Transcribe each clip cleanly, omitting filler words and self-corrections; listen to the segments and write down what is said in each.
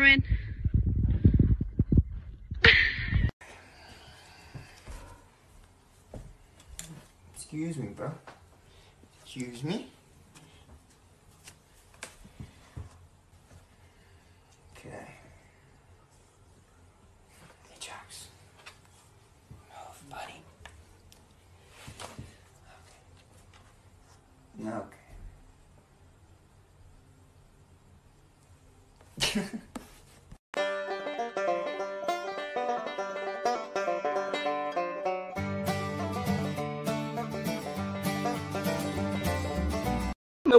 ruin. Excuse me, bro. Excuse me. Okay. Hey, Jax. Move, buddy. Okay. Okay. Me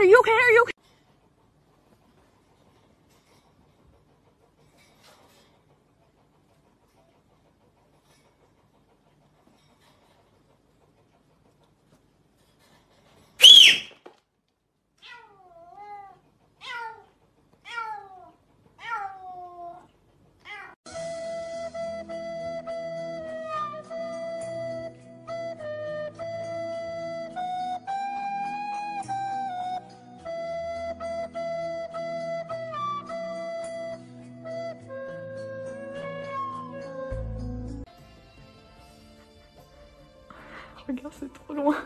Are you okay? Are you okay? Regarde, c'est trop loin.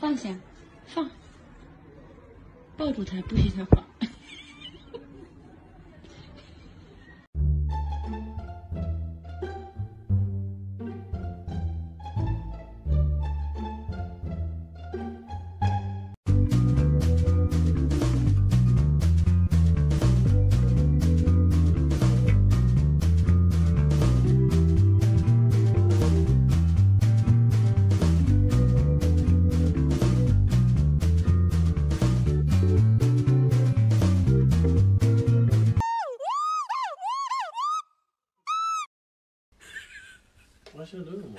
放下，放，抱住他，不许他跑。shouldn't do no more.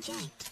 Jacked.